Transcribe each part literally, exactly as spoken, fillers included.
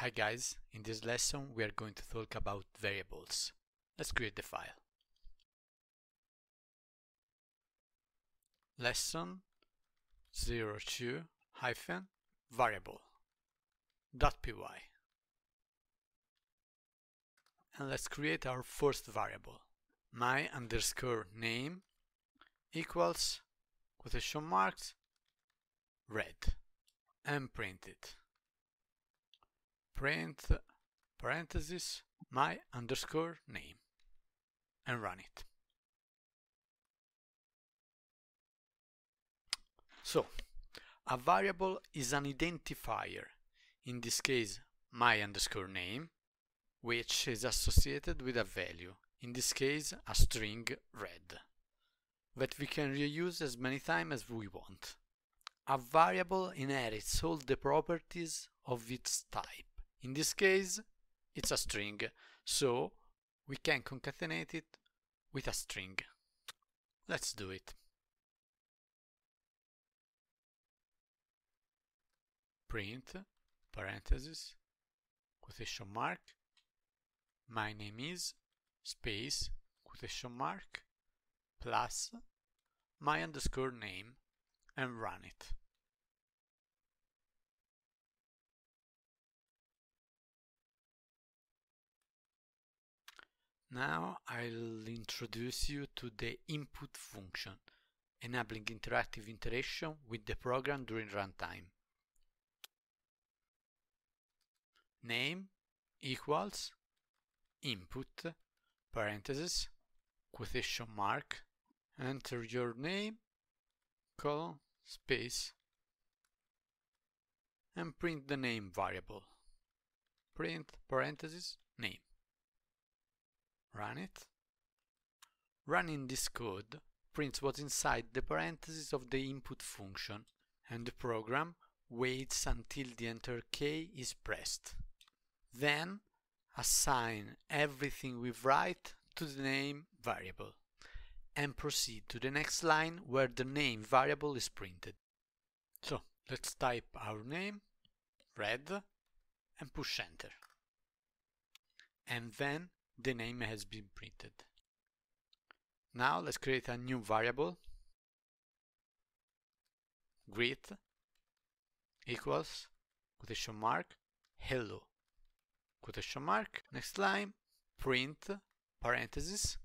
Hi guys, in this lesson we are going to talk about variables. Let's create the file. Lesson zero two hyphen variable dot py. And let's create our first variable. My underscore name equals quotation marks red and print it. Print parenthesis my underscore name and run it. So a variable is an identifier, in this case my underscore name, which is associated with a value, in this case a string red, that we can reuse as many times as we want. A variable inherits all the properties of its type. In this case, it's a string, so we can concatenate it with a string. Let's do it. Print, parentheses, quotation mark, my name is, space, quotation mark, plus, my underscore name, and run it. Now I'll introduce you to the input function, enabling interactive interaction with the program during runtime. Name equals input, parentheses, quotation mark, enter your name, colon, space, and print the name variable. Print parentheses, name. Run it. Running this code prints what's inside the parentheses of the input function, and the program waits until the enter key is pressed. Then assign everything we write to the name variable and proceed to the next line where the name variable is printed. So let's type our name, red, and push enter. And then the name has been printed. Now let's create a new variable. Greet equals quotation mark hello quotation mark, next line print parentheses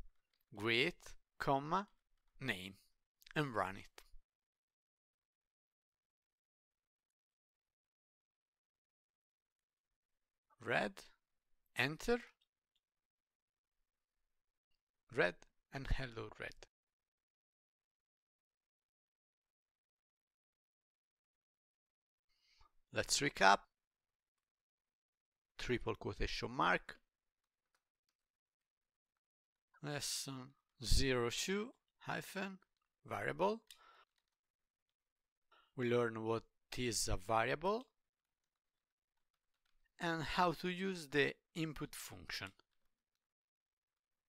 greet comma name and run it. Red, enter, red, and hello red. Let's recap. Triple quotation mark. Lesson zero two hyphen variable. We learn what is a variable and how to use the input function.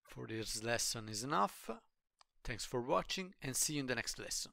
For this lesson is enough. Thanks for watching and see you in the next lesson.